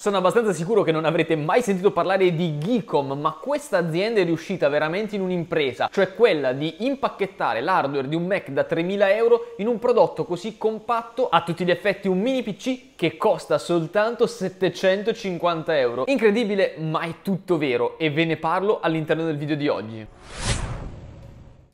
Sono abbastanza sicuro che non avrete mai sentito parlare di Geekom, ma questa azienda è riuscita veramente in un'impresa, cioè quella di impacchettare l'hardware di un Mac da 3.000 euro in un prodotto così compatto, a tutti gli effetti un mini PC che costa soltanto 750 euro. Incredibile, ma è tutto vero e ve ne parlo all'interno del video di oggi.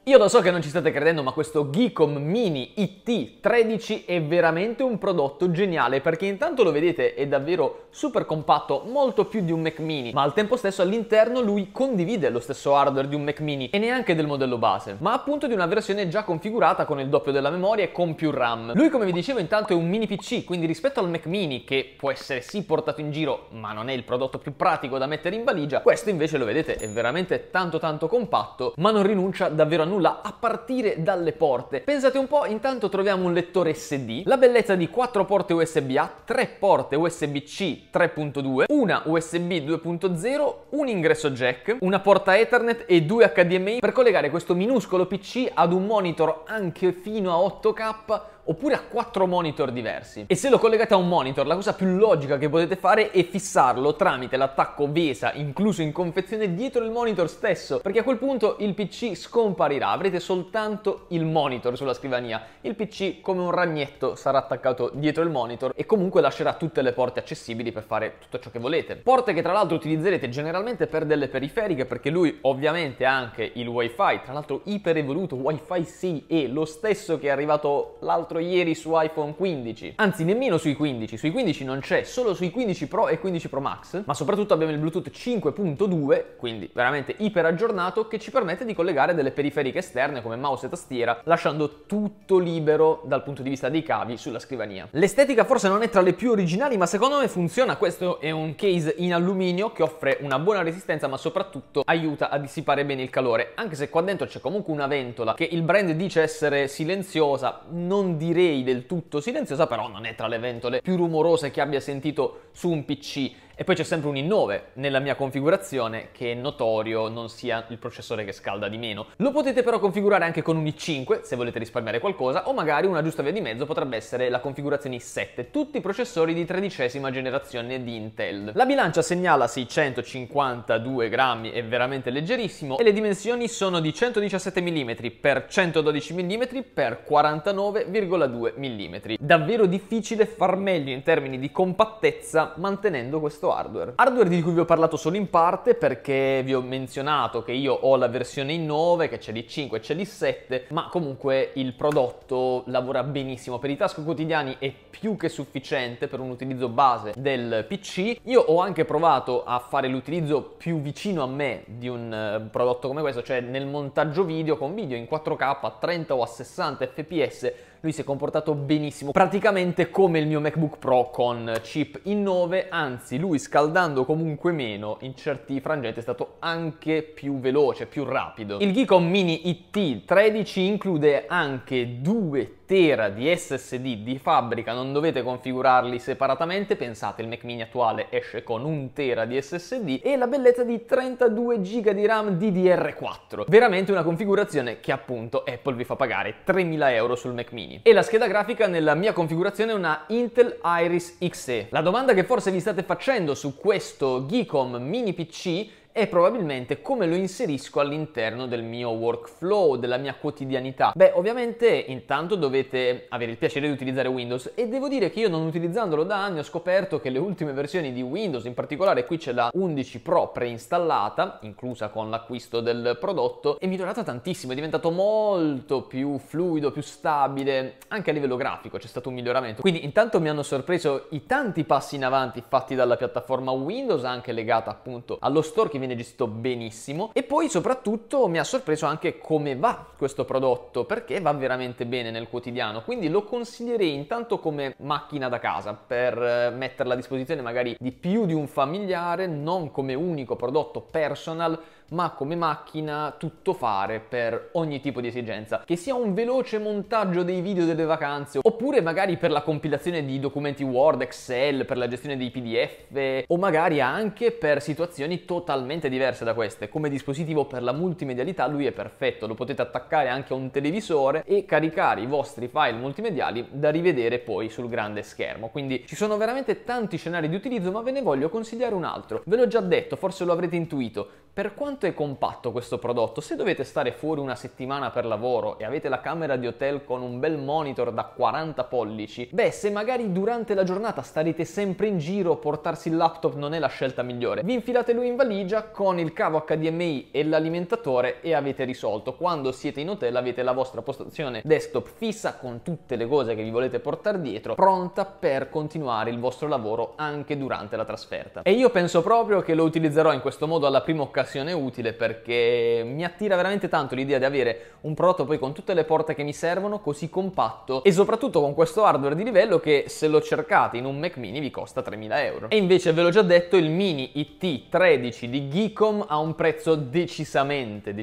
Io lo so che non ci state credendo, ma questo Geekom Mini IT13 è veramente un prodotto geniale, perché intanto lo vedete è davvero super compatto, molto più di un Mac Mini, ma al tempo stesso all'interno lui condivide lo stesso hardware di un Mac Mini e neanche del modello base, ma appunto di una versione già configurata con il doppio della memoria e con più RAM. Lui, come vi dicevo, intanto è un mini PC, quindi rispetto al Mac Mini, che può essere sì portato in giro ma non è il prodotto più pratico da mettere in valigia, questo invece lo vedete è veramente tanto compatto, ma non rinuncia davvero a nulla a partire dalle porte. Pensate un po', intanto troviamo un lettore SD, la bellezza di 4 porte USB-A, 3 porte USB-C 3.2, una USB 2.0, un ingresso jack, una porta Ethernet e 2 HDMI per collegare questo minuscolo PC ad un monitor anche fino a 8K oppure a 4 monitor diversi. E se lo collegate a un monitor, la cosa più logica che potete fare è fissarlo tramite l'attacco VESA incluso in confezione dietro il monitor stesso, perché a quel punto il PC scomparirà, avrete soltanto il monitor sulla scrivania. Il PC, come un ragnetto, sarà attaccato dietro il monitor e comunque lascerà tutte le porte accessibili per fare tutto ciò che volete. Porte che tra l'altro utilizzerete generalmente per delle periferiche, perché lui ovviamente ha anche il WiFi, tra l'altro iper evoluto, WiFi 6E, lo stesso che è arrivato l'altro ieri su iPhone 15, anzi nemmeno sui 15 non c'è, solo sui 15 Pro e 15 Pro Max, ma soprattutto abbiamo il Bluetooth 5.2, quindi veramente iper aggiornato, che ci permette di collegare delle periferiche esterne come mouse e tastiera, lasciando tutto libero dal punto di vista dei cavi sulla scrivania. L'estetica forse non è tra le più originali, ma secondo me funziona. Questo è un case in alluminio che offre una buona resistenza, ma soprattutto aiuta a dissipare bene il calore, anche se qua dentro c'è comunque una ventola che il brand dice essere silenziosa. Non direi del tutto silenziosa, però non è tra le ventole più rumorose che abbia sentito su un PC. E poi c'è sempre un i9 nella mia configurazione, che è notorio non sia il processore che scalda di meno. Lo potete però configurare anche con un i5 se volete risparmiare qualcosa, o magari una giusta via di mezzo potrebbe essere la configurazione i7, tutti i processori di 13ª generazione di Intel. La bilancia segnala 652 grammi, è veramente leggerissimo, e le dimensioni sono di 117 mm x 112 mm x 49,2 mm. Davvero difficile far meglio in termini di compattezza mantenendo questo hardware di cui vi ho parlato solo in parte, perché vi ho menzionato che io ho la versione i9, che c'è l'i5 e c'è l'i7, ma comunque il prodotto lavora benissimo per i task quotidiani, è più che sufficiente per un utilizzo base del PC. Io ho anche provato a fare l'utilizzo più vicino a me di un prodotto come questo, cioè nel montaggio video con video in 4K a 30 o a 60 fps. Lui si è comportato benissimo, praticamente come il mio MacBook Pro con chip i9, anzi lui, scaldando comunque meno, in certi frangenti è stato anche più veloce, più rapido. Il Geekom Mini IT13 include anche 2 tera di SSD di fabbrica, non dovete configurarli separatamente. Pensate, il Mac Mini attuale esce con 1 tera di SSD e la bellezza di 32 GB di RAM DDR4. Veramente una configurazione che appunto Apple vi fa pagare 3.000 euro sul Mac Mini. E la scheda grafica nella mia configurazione è una Intel Iris XE. La domanda che forse vi state facendo su questo Geekom Mini PC è probabilmente come lo inserisco all'interno del mio workflow, della mia quotidianità. Beh, ovviamente intanto dovete avere il piacere di utilizzare Windows, e devo dire che io, non utilizzandolo da anni, ho scoperto che le ultime versioni di Windows, in particolare qui c'è la 11 Pro preinstallata, inclusa con l'acquisto del prodotto, è migliorata tantissimo, è diventato molto più fluido, più stabile, anche a livello grafico c'è stato un miglioramento. Quindi intanto mi hanno sorpreso i tanti passi in avanti fatti dalla piattaforma Windows, anche legata appunto allo store, che viene gestito benissimo, e poi soprattutto mi ha sorpreso anche come va questo prodotto, perché va veramente bene nel quotidiano. Quindi lo consiglierei intanto come macchina da casa, per metterla a disposizione magari di più di un familiare, non come unico prodotto personal, ma come macchina tuttofare per ogni tipo di esigenza, che sia un veloce montaggio dei video delle vacanze, oppure magari per la compilazione di documenti Word, Excel, per la gestione dei PDF, o magari anche per situazioni totalmente completamente diverse da queste. Come dispositivo per la multimedialità lui è perfetto, lo potete attaccare anche a un televisore e caricare i vostri file multimediali da rivedere poi sul grande schermo. Quindi ci sono veramente tanti scenari di utilizzo, ma ve ne voglio consigliare un altro. Ve l'ho già detto, forse lo avrete intuito, per quanto è compatto questo prodotto, se dovete stare fuori una settimana per lavoro e avete la camera di hotel con un bel monitor da 40 pollici, beh, se magari durante la giornata starete sempre in giro, portarsi il laptop non è la scelta migliore. Vi infilate lui in valigia con il cavo HDMI e l'alimentatore e avete risolto. Quando siete in hotel avete la vostra postazione desktop fissa con tutte le cose che vi volete portare dietro, pronta per continuare il vostro lavoro anche durante la trasferta. E io penso proprio che lo utilizzerò in questo modo alla prima occasione utile, perché mi attira veramente tanto l'idea di avere un prodotto poi con tutte le porte che mi servono, così compatto e soprattutto con questo hardware di livello che, se lo cercate in un Mac Mini, vi costa 3.000 euro. E invece, ve l'ho già detto, il Mini IT13 di Geekom ha un prezzo decisamente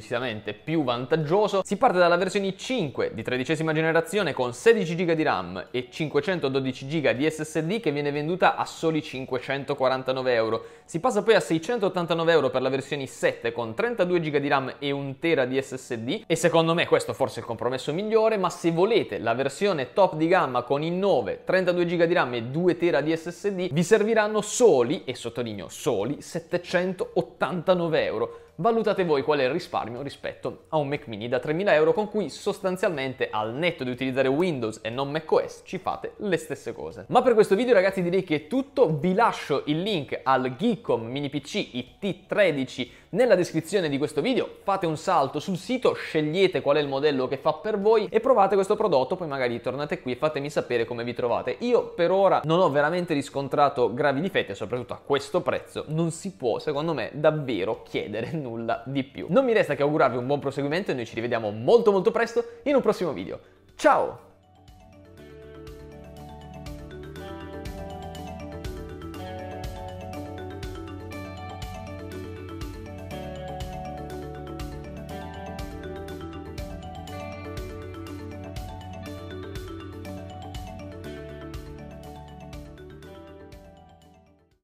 più vantaggioso. Si parte dalla versione i5 di 13ª generazione con 16 GB di RAM e 512 GB di SSD, che viene venduta a soli 549 euro. Si passa poi a 689 euro per la versione i7 con 32 GB di RAM e 1 tera di SSD, e secondo me questo forse è il compromesso migliore. Ma se volete la versione top di gamma con i9, 32 GB di RAM e 2 tera di SSD, vi serviranno soli, e sottolineo soli, 789 euro. Valutate voi qual è il risparmio rispetto a un Mac Mini da 3.000 euro, con cui sostanzialmente, al netto di utilizzare Windows e non macOS, ci fate le stesse cose. Ma per questo video, ragazzi, direi che è tutto. Vi lascio il link al Geekom Mini PC IT13 nella descrizione di questo video. Fate un salto sul sito, scegliete qual è il modello che fa per voi e provate questo prodotto, poi magari tornate qui e fatemi sapere come vi trovate. Io per ora non ho veramente riscontrato gravi difetti, e soprattutto a questo prezzo non si può, secondo me, davvero chiedere nulla di più. Non mi resta che augurarvi un buon proseguimento e noi ci rivediamo molto presto in un prossimo video. Ciao!